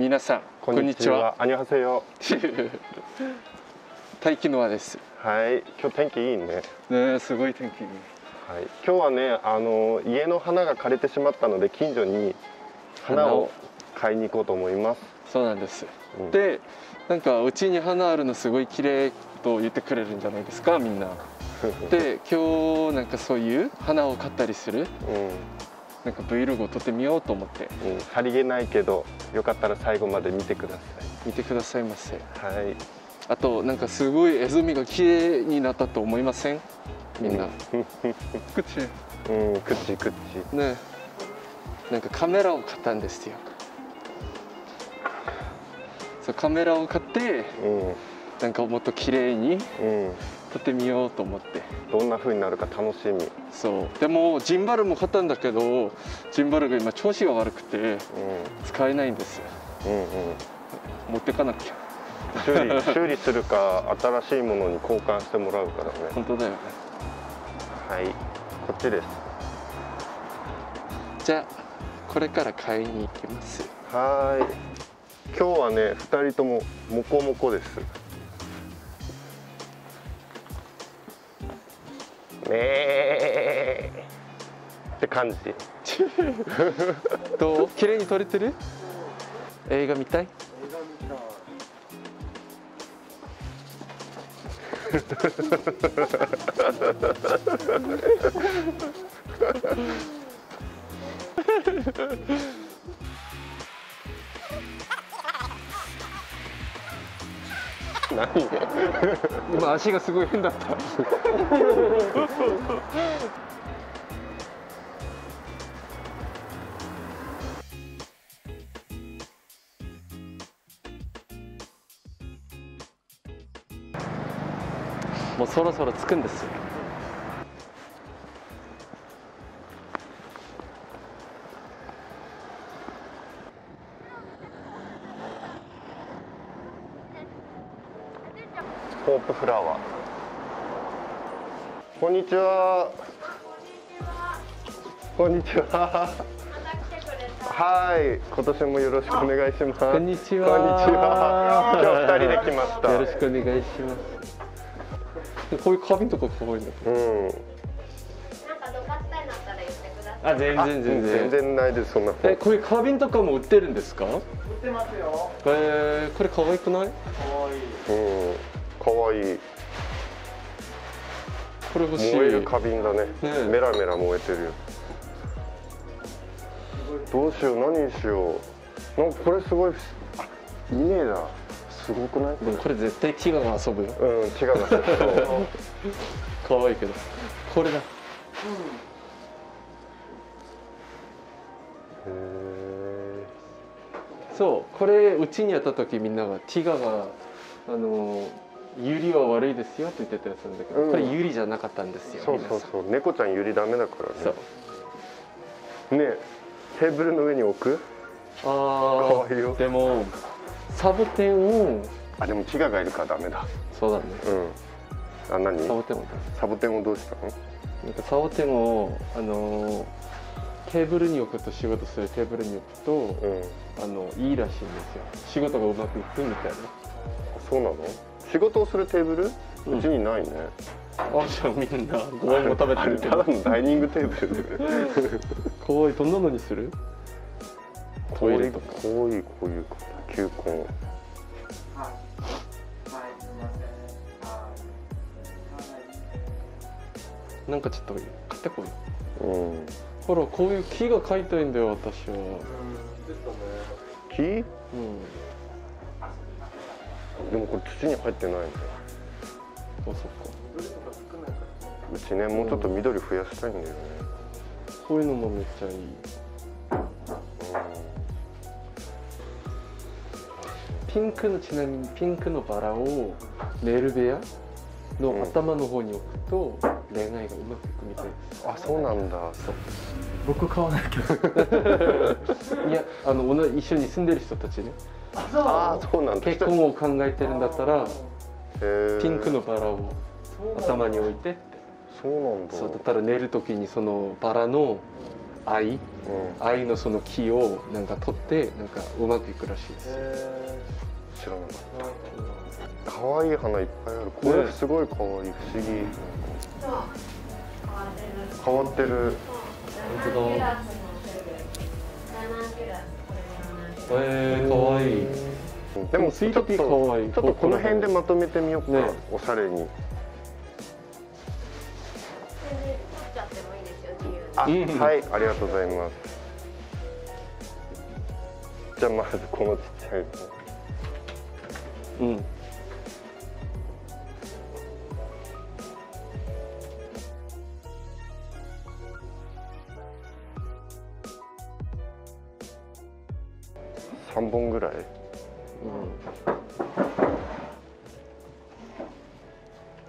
皆さんこんにちは。アニョハセヨ。タイキノアです。はい、今日天気いいね。ね、すごい天気いい。はい、今日はね、家の花が枯れてしまったので近所に花を買いに行こうと思います。そうなんです。うん、で、なんかうちに花あるのすごい綺麗と言ってくれるんじゃないですか、みんな。で、今日なんかそういう花を買ったりする。なんか Vlog を撮ってみようと思って、さりげないけどよかったら最後まで見てください。見てくださいませ。はい。あとなんかすごい絵染みが綺麗になったと思いません？みんな。口。口。ね。なんかカメラを買ったんですよ。そう、カメラを買って、なんかもっと綺麗に。撮ってみようと思って、どんな風になるか楽しみ。そう、でもジンバルも買ったんだけど、ジンバルが今調子が悪くて、使えないんですよ。持ってかなきゃ。修理するか新しいものに交換してもらうからね。本当だよね。はい、こっちです。じゃあこれから買いに行きます。はい、今日はね2人ともモコモコです。って感じ。どう？綺麗に撮れてる？映画見たい？何？今足がすごい変だった。もうそろそろ着くんですよ。ホープフラワー。こんにちは。こんにちは。はい、今年もよろしくお願いします。こんにちは。今日二人で来ました。よろしくお願いします。こういう花瓶とか可愛いね。なんかどかしたいなったら言ってください。あ、全然ないです、そんな。こういう花瓶とかも売ってるんですか？売ってますよ。これ可愛くない？可愛い。かわいい。これ欲しい。燃える花瓶だね。メラメラ燃えてるよ。どうしよう、何しよう。なんかこれすごい。あ、いいねだ。すごくない？でもこれ絶対ティガが遊ぶよ。ティガが遊ぶ。かわいいけど。これだ。そう、これうちにやった時みんながティガがユリは悪いですよって言ってたやつなんだけど、これユリじゃなかったんですよ。そう、猫ちゃんユリダメだからね。そうね。テーブルの上に置く。ああ、可愛いよ。でもサボテンを、あ、でもキガがいるからダメだ。そうだね。あ、何？サボテンをどうしたの？なんかサボテンをテーブルに置くと、仕事するテーブルに置くと、いいらしいんですよ。仕事がうまくいくみたいな。そうなの？仕事をするテーブル？うちにないね。あ、じゃあみんなご飯も食べてるけど。ただのダイニングテーブル。かわいい。どんなのにする？トイレとか。こういう球根。はい。はい、すみません。なんかちょっと買ってこい。ほら、こういう木が描いたいんだよ、私は。木？でもこれ土に入ってないんだよ。あ、そっか。うちね、もうちょっと緑増やしたいんだよね。こういうのもめっちゃいい。ピンクの、ちなみにピンクのバラを寝る部屋の頭の方に置くと、恋愛がうまくいくみたいです。あ、そうなんだ。そう。僕買わないけど。いや、一緒に住んでる人たちね。あ、そうなんだ。結婚を考えてるんだったら、ピンクのバラを頭に置いて。そうなんだ。そうだったら寝るときにそのバラの愛のその気をなんか取ってなんかうまくいくらしいです。知らなかった。可愛い花いっぱいある。これすごい可愛い、不思議。変わってる。本当だ。可愛い。でもスイートピー可愛い。ちょっとこの辺でまとめてみようか。おしゃれに。はい、ありがとうございます。じゃあまずこのちっちゃいの。うん。3本ぐらい。う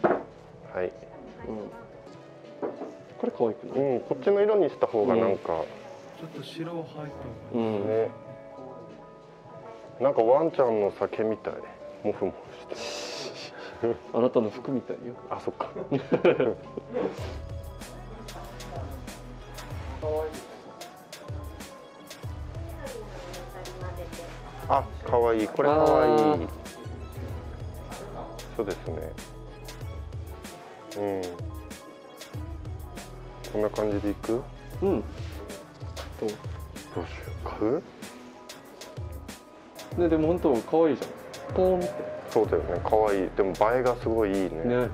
ん。はい。うん。これ可愛くない？うん、こっちの色にした方がなんか、ちょっと白入ってるね。なんかワンちゃんの酒みたい、モフモフしてあなたの服みたいよ。あ、そっかあ、可愛い、これ可愛い。そうですね。うん、こんな感じでいく？うん。どうしよう。買う？ね、でも本当可愛いじゃん。ポーンって。そうだよね。可愛い。でも映えがすごいいいね。ね。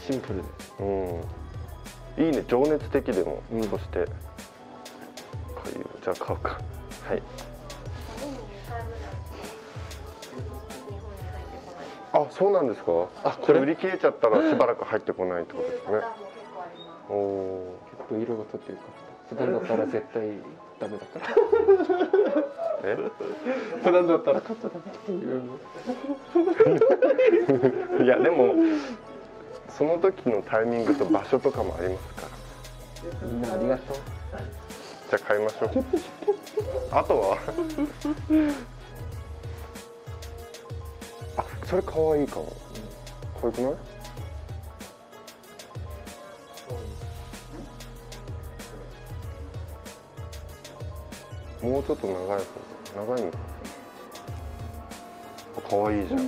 シンプルで。うん。いいね。情熱的でも。うん、そして。じゃあ買うか。はい。あ、そうなんですか。あ、これ売り切れちゃったらしばらく入ってこないってことですね。お、結構色がとってるか。普段だったら絶対ダメだから。え？普段だったらカットだな。いやでもその時のタイミングと場所とかもありますから。みんなありがとう。じゃあ買いましょう。あとは？あ、それ可愛いかも。可愛くない？もうちょっと長いのかわいいじゃん。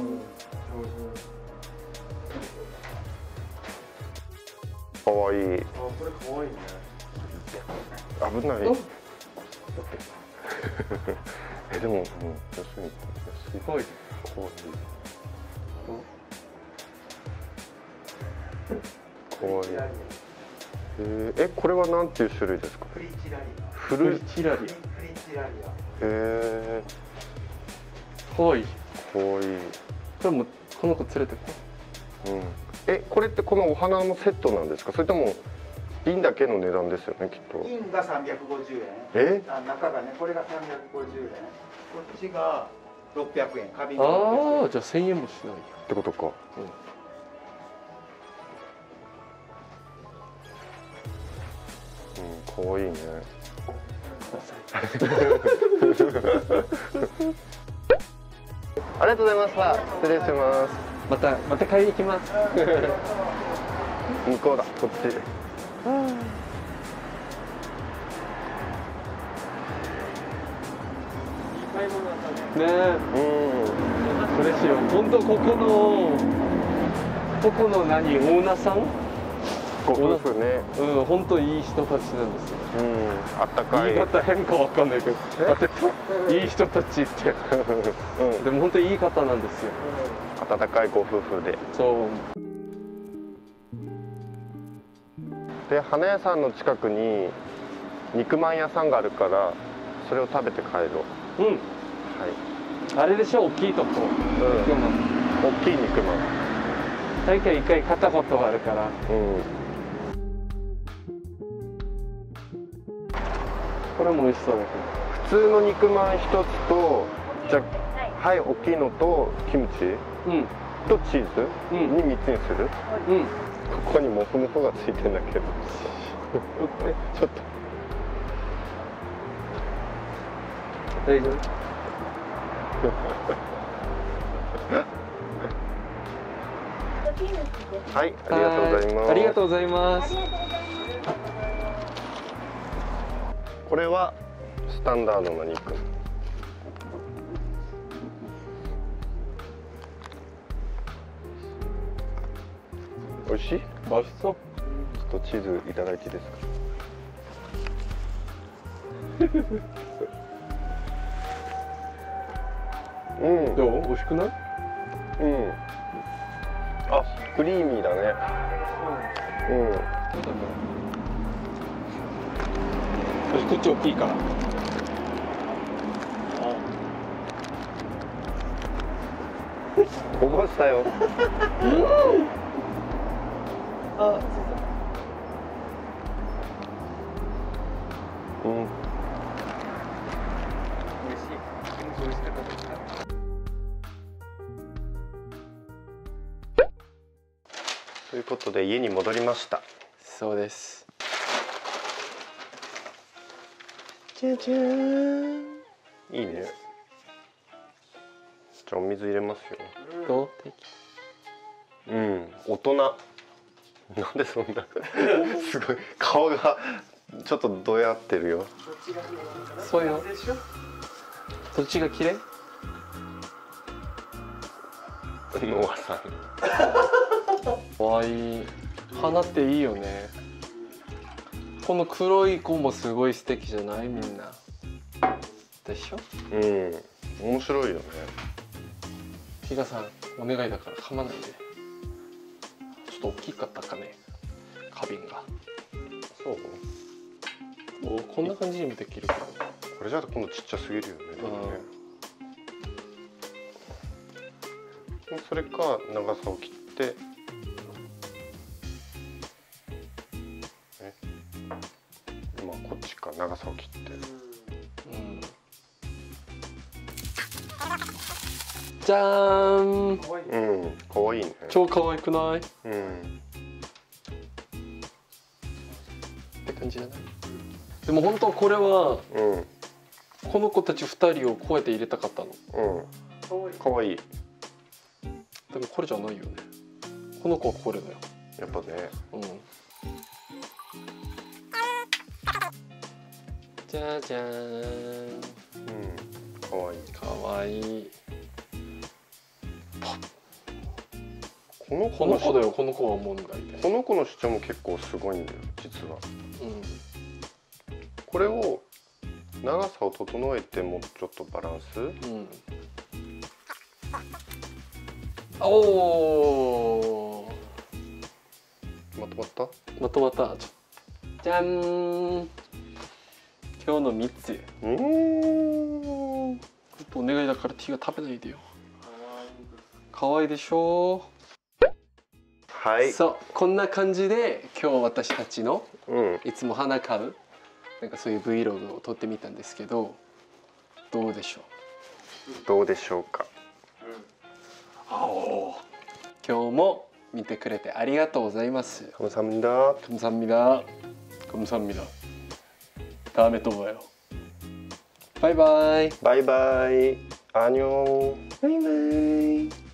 かわいい。あ、これかわいいね。危ないえ、でも安いかわいい。かわいい。え、これはなんていう種類ですか？フルチラリア。へー、かわいい。かわいい。これもこの子連れてこ。うん。え、これってこのお花のセットなんですか？それとも瓶だけの値段ですよね、きっと。瓶が350円。え？中がね、これが350円。こっちが600円。花瓶。ああ、じゃあ1000円もしない。ってことか。うん。うん、かわいいね。ありがとうございました。失礼します。また買いに行きます。向こうだ、こっち。ねえ、うん、それしよう。本当ここの何、オーナーさん。ご夫婦ね。うん、本当いい人たちなんですよ。うん、あったかい。言い方変かわかんないけど、いい人たちって、うん、でも本当にいい方なんですよ。温かいご夫婦で。そう。で、花屋さんの近くに肉まん屋さんがあるから、それを食べて帰ろう。うん。はい。あれでしょ、大きいとこ。肉まん。大きい肉まん。大体一回買ったことがあるから。うん。これも美味しそうだけど。普通の肉まん一つと、じゃ、はい、大きいのとキムチ、うん、とチーズ、うん、に3つにする。うん、ここにモフモフがついてんだけど。ちょっと。大丈夫。はい、ありがとうございます。ありがとうございます。これはスタンダードの肉。美味しい？美味しそう。ちょっとチーズいただいていいですか？うん。どう？美味しくない？うん。あ、クリーミーだね。うん。そして口大きいから。こぼしたよ。あ、そうそう。うん。嬉しい。美味しかったですか？ということで家に戻りました。そうです。じゃじゃーん。いいね。じゃあお水入れますよ。どう？うん、大人。なんでそんなすごい顔がちょっとどやってるよ。そういうの。どっちが綺麗？ノアさん。可愛い。花っていいよね。この黒い子もすごい素敵じゃない？みんな。でしょ？うん。面白いよね。比嘉さん、お願いだから噛まないで。ちょっと大きかったかね、花瓶が。そう。お、こんな感じにもできるから。これじゃあ今度ちっちゃすぎるよね。それか長さを切って。まあこっちか長さを切って。うん、じゃーん。うん。可愛いね。超可愛くない？うん。って感じじゃない？でも本当これは、うん、この子たち2人をこうやって入れたかったの。うん。可愛い。でもこれじゃないよね。この子はこれだよ。やっぱね。うん。じゃじゃーん。うん。可愛い。可愛い。この子だよ、この子は問題で。この子の主張も結構すごいんだよ、実は。うん、これを長さを整えてもうちょっとバランス。うん、おお。まとまった？まとまった。じゃーん。今日の3つ。ちょっとお願いだからティが食べないでよ。可愛いでしょう。はい、そうこんな感じで今日私たちの、うん、いつも花買うなんかそういう Vlog を撮ってみたんですけど、どうでしょうか、うん、今日も見てくれてありがとうございます。감사합니다감사합니다감사합니다 다음에 또 봐요バイバイバイバイ안녕バイバイ。